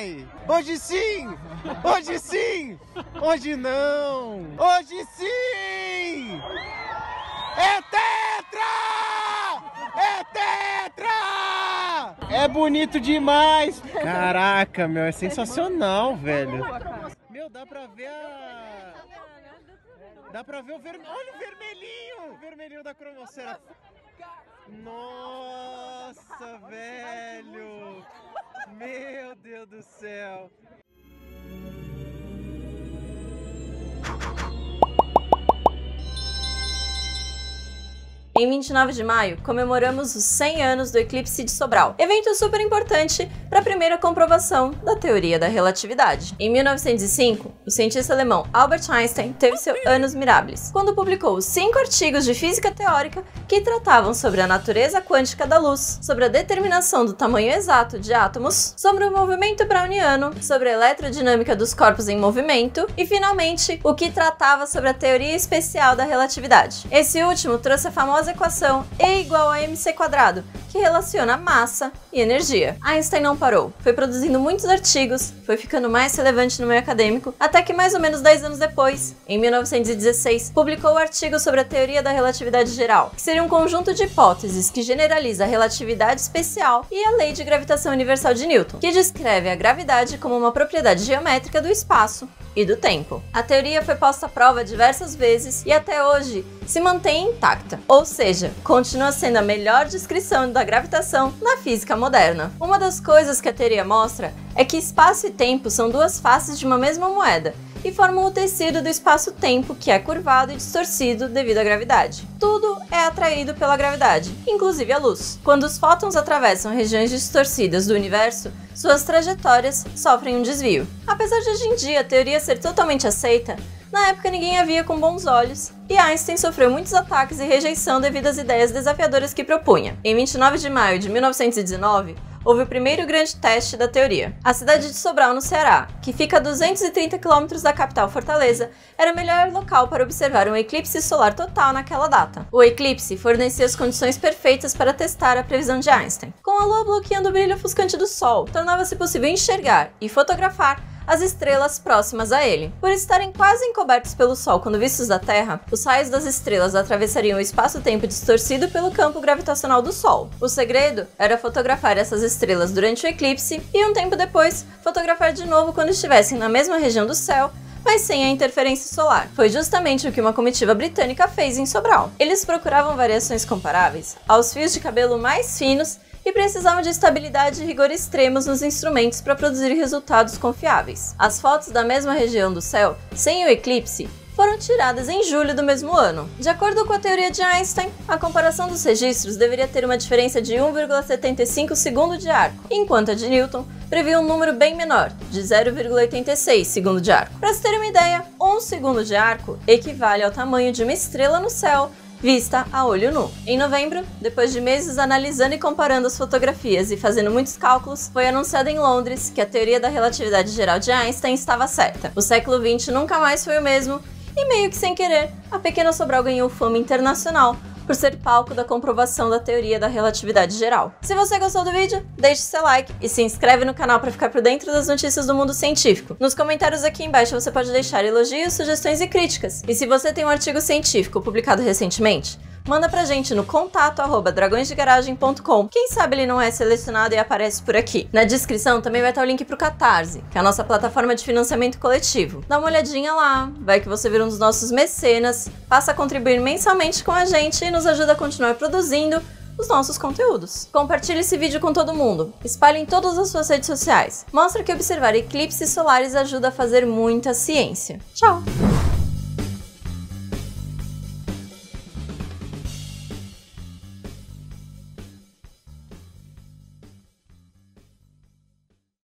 vai! Hoje sim! Hoje sim! Hoje não! Hoje sim! É tetra! É tetra! É bonito demais! Caraca, meu, é sensacional, velho! Meu, dá pra ver a... Dá pra ver o vermelho. Olha o vermelhinho! O vermelhinho da cromosfera. Nossa, velho! Meu Deus do céu! Em 29 de maio, comemoramos os 100 anos do eclipse de Sobral, evento super importante para a primeira comprovação da teoria da relatividade. Em 1905, o cientista alemão Albert Einstein teve seu Annus Mirabilis, quando publicou 5 artigos de física teórica que tratavam sobre a natureza quântica da luz, sobre a determinação do tamanho exato de átomos, sobre o movimento browniano, sobre a eletrodinâmica dos corpos em movimento e, finalmente, o que tratava sobre a teoria especial da relatividade. Esse último trouxe a famosa equação E igual a mc², que relaciona massa e energia. Einstein não parou, foi produzindo muitos artigos, foi ficando mais relevante no meio acadêmico, até que mais ou menos 10 anos depois, em 1916, publicou o artigo sobre a teoria da relatividade geral, que seria um conjunto de hipóteses que generaliza a relatividade especial e a lei de gravitação universal de Newton, que descreve a gravidade como uma propriedade geométrica do espaço e do tempo. A teoria foi posta à prova diversas vezes e até hoje se mantém intacta, ou seja, continua sendo a melhor descrição da gravitação na física moderna. Uma das coisas que a teoria mostra é que espaço e tempo são duas faces de uma mesma moeda e formam o tecido do espaço-tempo, que é curvado e distorcido devido à gravidade. Tudo é atraído pela gravidade, inclusive a luz. Quando os fótons atravessam regiões distorcidas do universo, suas trajetórias sofrem um desvio. Apesar de hoje em dia a teoria ser totalmente aceita, na época ninguém a via com bons olhos e Einstein sofreu muitos ataques e rejeição devido às ideias desafiadoras que propunha. Em 29 de maio de 1919, houve o primeiro grande teste da teoria. A cidade de Sobral, no Ceará, que fica a 230 km da capital Fortaleza, era o melhor local para observar um eclipse solar total naquela data. O eclipse fornecia as condições perfeitas para testar a previsão de Einstein. Com a lua bloqueando o brilho ofuscante do sol, tornava-se possível enxergar e fotografar as estrelas próximas a ele. Por estarem quase encobertos pelo Sol quando vistos da Terra, os raios das estrelas atravessariam o espaço-tempo distorcido pelo campo gravitacional do Sol. O segredo era fotografar essas estrelas durante o eclipse e, um tempo depois, fotografar de novo quando estivessem na mesma região do céu, mas sem a interferência solar. Foi justamente o que uma comitiva britânica fez em Sobral. Eles procuravam variações comparáveis aos fios de cabelo mais finos e precisavam de estabilidade e rigor extremos nos instrumentos para produzir resultados confiáveis. As fotos da mesma região do céu, sem o eclipse, foram tiradas em julho do mesmo ano. De acordo com a teoria de Einstein, a comparação dos registros deveria ter uma diferença de 1,75 segundo de arco, enquanto a de Newton previa um número bem menor, de 0,86 segundo de arco. Para se ter uma ideia, 1 segundo de arco equivale ao tamanho de uma estrela no céu vista a olho nu. Em novembro, depois de meses analisando e comparando as fotografias e fazendo muitos cálculos, foi anunciado em Londres que a teoria da relatividade geral de Einstein estava certa. O século XX nunca mais foi o mesmo e, meio que sem querer, a pequena Sobral ganhou fama internacional por ser palco da comprovação da teoria da relatividade geral. Se você gostou do vídeo, deixe seu like e se inscreve no canal para ficar por dentro das notícias do mundo científico. Nos comentários aqui embaixo você pode deixar elogios, sugestões e críticas. E se você tem um artigo científico publicado recentemente, manda pra gente no contato@dragõesdegaragem.com. Quem sabe ele não é selecionado e aparece por aqui. Na descrição também vai estar o link pro Catarse, que é a nossa plataforma de financiamento coletivo. Dá uma olhadinha lá, vai que você vira um dos nossos mecenas, passa a contribuir mensalmente com a gente e nos ajuda a continuar produzindo os nossos conteúdos. Compartilhe esse vídeo com todo mundo, espalhe em todas as suas redes sociais. Mostra que observar eclipses solares ajuda a fazer muita ciência. Tchau!